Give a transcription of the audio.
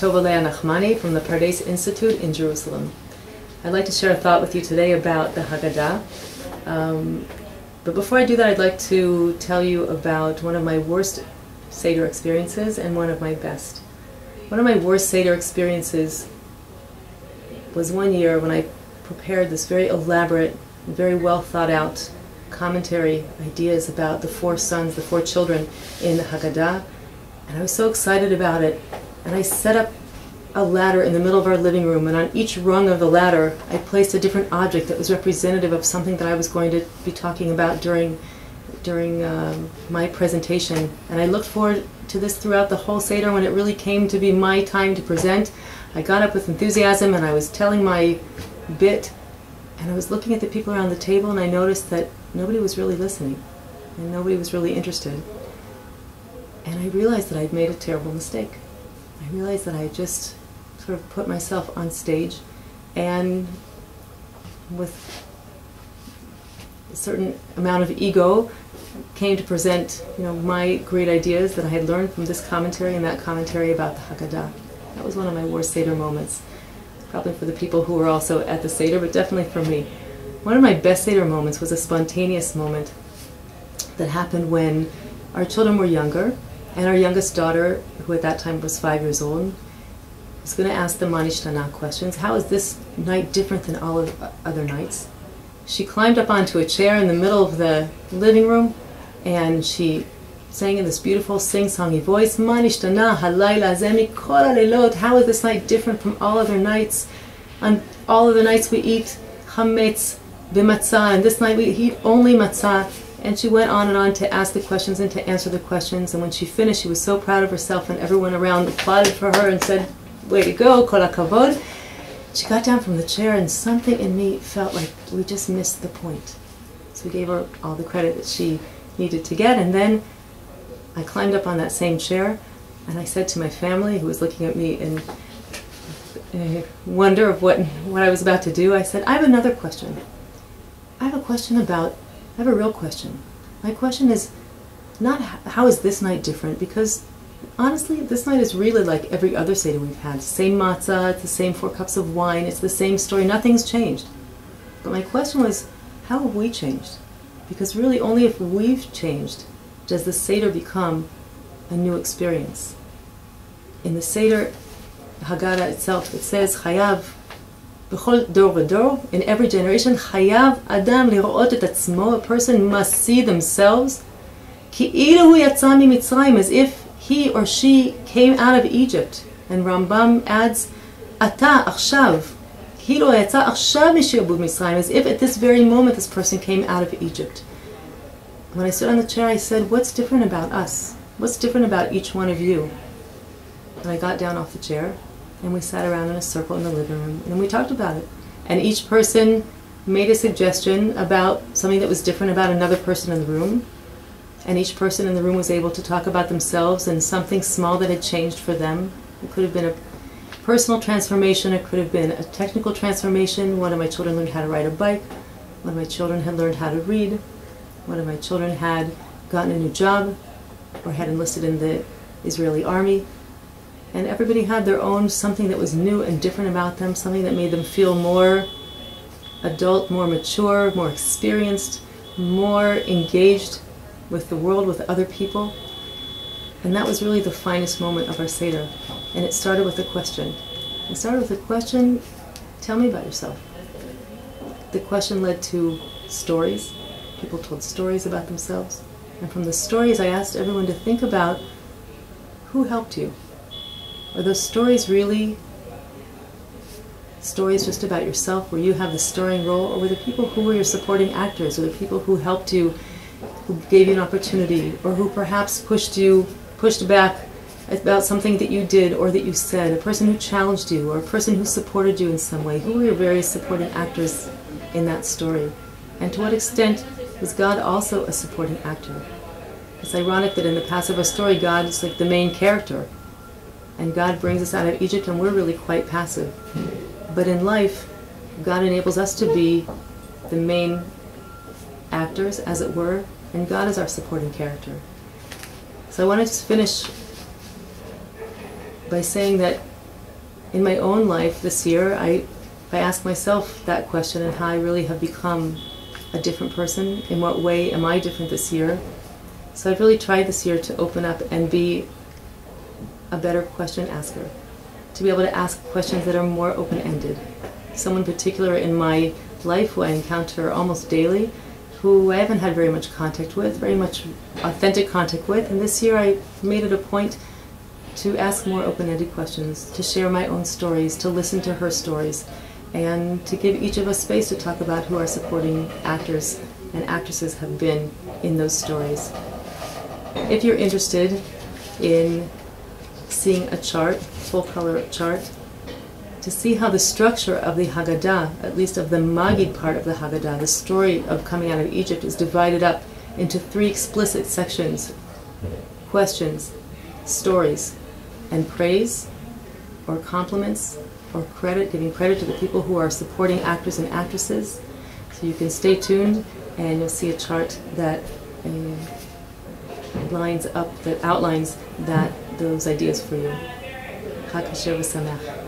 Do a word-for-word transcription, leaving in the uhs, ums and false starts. Tovah Leah Nachmani from the Pardes Institute in Jerusalem. I'd like to share a thought with you today about the Haggadah. Um, but before I do that, I'd like to tell you about one of my worst Seder experiences and one of my best. One of my worst Seder experiences was one year when I prepared this very elaborate, very well thought out commentary, ideas about the four sons, the four children in the Haggadah. And I was so excited about it, and I set up a ladder in the middle of our living room, and on each rung of the ladder I placed a different object that was representative of something that I was going to be talking about during during um, my presentation. And I looked forward to this throughout the whole Seder. When it really came to be my time to present, I got up with enthusiasm and I was telling my bit, and I was looking at the people around the table, and I noticed that nobody was really listening and nobody was really interested. And I realized that I'd made a terrible mistake. I realized that I just sort of put myself on stage, and with a certain amount of ego came to present, you know, my great ideas that I had learned from this commentary and that commentary about the Haggadah. That was one of my worst Seder moments, probably for the people who were also at the Seder, but definitely for me. One of my best Seder moments was a spontaneous moment that happened when our children were younger, and our youngest daughter, who at that time was five years old, was going to ask the Ma Nishtana questions. How is this night different than all of uh, other nights? She climbed up onto a chair in the middle of the living room, and she sang in this beautiful sing-songy voice, Ma Nishtana, halayla zemi kol halelot. How is this night different from all other nights? On all other nights we eat Hametz Umatzah, and this night we eat only matzah. And she went on and on to ask the questions and to answer the questions, and when she finished she was so proud of herself, and everyone around applauded for her and said, way to go, kol hakavod. She got down from the chair, and something in me felt like we just missed the point. So we gave her all the credit that she needed to get, and then I climbed up on that same chair and I said to my family, who was looking at me in, in wonder of what, what I was about to do, I said, I have another question. I have a question about I have a real question. My question is not how is this night different, because honestly this night is really like every other Seder we've had. Same matzah, it's the same four cups of wine, it's the same story, nothing's changed. But my question was, how have we changed? Because really only if we've changed does the Seder become a new experience. In the Seder Haggadah itself it says, Chayav in every generation, Chayav Adam lir'ot et atzmo, a person must see themselves ki'ilu yatsa miMitzrayim, as if he or she came out of Egypt. And Rambam adds, Ata achshav, ki'ilu yatsa achshav mishi'bud Mitzrayim, as if at this very moment this person came out of Egypt. When I stood on the chair, I said, what's different about us? What's different about each one of you? And I got down off the chair, and we sat around in a circle in the living room, and we talked about it. And each person made a suggestion about something that was different about another person in the room, and each person in the room was able to talk about themselves and something small that had changed for them. It could have been a personal transformation, it could have been a technical transformation. One of my children learned how to ride a bike, one of my children had learned how to read, one of my children had gotten a new job or had enlisted in the Israeli army. And everybody had their own something that was new and different about them, something that made them feel more adult, more mature, more experienced, more engaged with the world, with other people. And that was really the finest moment of our Seder. And it started with a question. It started with a question, tell me about yourself. The question led to stories. People told stories about themselves. And from the stories I asked everyone to think about, who helped you? Are those stories really stories just about yourself, where you have the starring role, or were the people who were your supporting actors, or the people who helped you, who gave you an opportunity, or who perhaps pushed you, pushed back about something that you did or that you said, a person who challenged you, or a person who supported you in some way? Who were your various supporting actors in that story? And to what extent was God also a supporting actor? It's ironic that in the Passover of a story, God is like the main character. And God brings us out of Egypt, and we're really quite passive. But in life, God enables us to be the main actors, as it were, and God is our supporting character. So I wanted to finish by saying that in my own life this year, I, I asked myself that question and how I really have become a different person. In what way am I different this year? So I've really tried this year to open up and be a better question asker, to be able to ask questions that are more open-ended. Someone particular in my life who I encounter almost daily, who I haven't had very much contact with, very much authentic contact with, and this year I made it a point to ask more open-ended questions, to share my own stories, to listen to her stories, and to give each of us space to talk about who our supporting actors and actresses have been in those stories. If you're interested in seeing a chart, full-color chart, to see how the structure of the Haggadah, at least of the Magid part of the Haggadah, the story of coming out of Egypt, is divided up into three explicit sections: questions, stories, and praise, or compliments, or credit, giving credit to the people who are supporting actors and actresses. So you can stay tuned and you'll see a chart that um, lines up, that outlines that, those ideas for you. Chag Kasher V'Sameach.